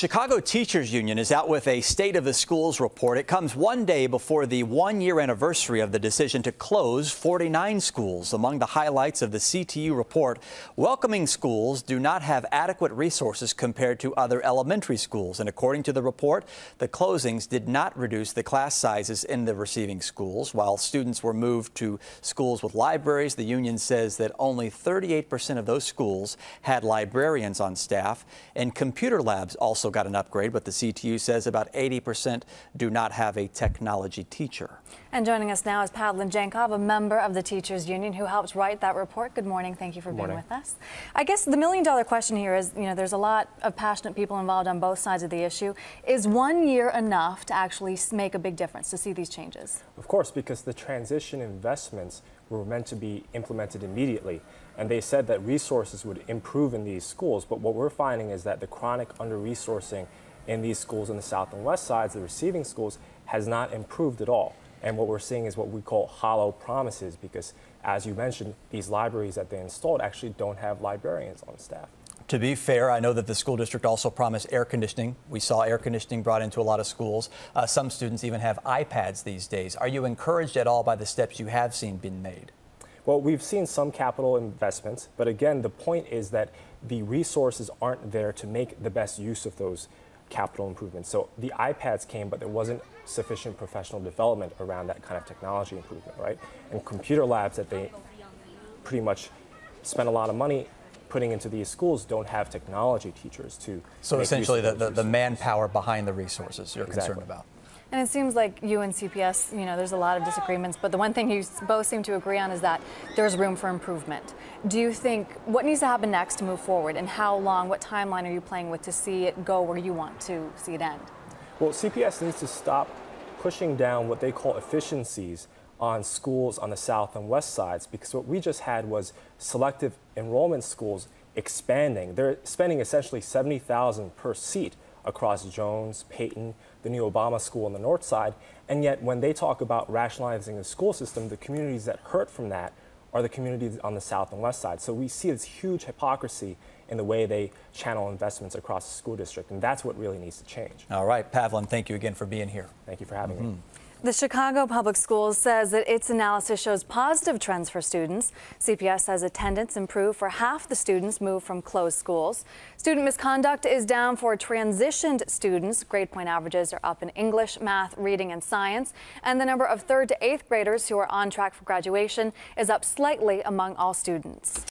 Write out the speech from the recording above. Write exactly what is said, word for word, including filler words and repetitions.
Chicago Teachers Union is out with a State of the Schools report. It comes one day before the one-year anniversary of the decision to close forty-nine schools. Among the highlights of the C T U report, welcoming schools do not have adequate resources compared to other elementary schools. And according to the report, the closings did not reduce the class sizes in the receiving schools. While students were moved to schools with libraries, the union says that only thirty-eight percent of those schools had librarians on staff, and computer labs also Also got an upgrade, but the C T U says about eighty percent do not have a technology teacher. And joining us now is Pavlyn Jankov, a member of the Teachers Union, who helped write that report. Good morning. Thank you for being with us. I guess the million-dollar question here is, you know, there's a lot of passionate people involved on both sides of the issue. Is one year enough to actually make a big difference, to see these changes? Of course, because the transition investments were meant to be implemented immediately. And they said that resources would improve in these schools, but what we're finding is that the chronic under-resourcing in these schools in the south and west sides, the receiving schools, has not improved at all. And what we're seeing is what we call hollow promises, because as you mentioned, these libraries that they installed actually don't have librarians on staff. To be fair, I know that the school district also promised air conditioning. We saw air conditioning brought into a lot of schools. Uh, some students even have iPads these days. Are you encouraged at all by the steps you have seen been made? Well, we've seen some capital investments, but again, the point is that the resources aren't there to make the best use of those capital improvements. So the iPads came, but there wasn't sufficient professional development around that kind of technology improvement, right? And computer labs that they pretty much spent a lot of money putting into these schools don't have technology teachers to. So essentially the, the, the manpower behind the resources you're exactly. concerned about. And it seems like you and C P S, you know, there's a lot of disagreements, but the one thing you both seem to agree on is that there's room for improvement. Do you think, what needs to happen next to move forward, and how long, what timeline are you playing with to see it go where you want to see it end? Well, C P S needs to stop pushing down what they call efficiencies on schools on the south and west sides, because what we just had was selective enrollment schools expanding. They're spending essentially seventy thousand dollars per seat across Jones, Payton, the new Obama school on the north side, and yet when they talk about rationalizing the school system, the communities that hurt from that are the communities on the south and west side. So we see this huge hypocrisy in the way they channel investments across the school district, and that's what really needs to change. All right, Pavlyn, thank you again for being here. Thank you for having mm-hmm. me. The Chicago Public Schools says that its analysis shows positive trends for students. C P S says attendance improved for half the students moved from closed schools. Student misconduct is down for transitioned students. Grade point averages are up in English, math, reading, and science. And the number of third to eighth graders who are on track for graduation is up slightly among all students.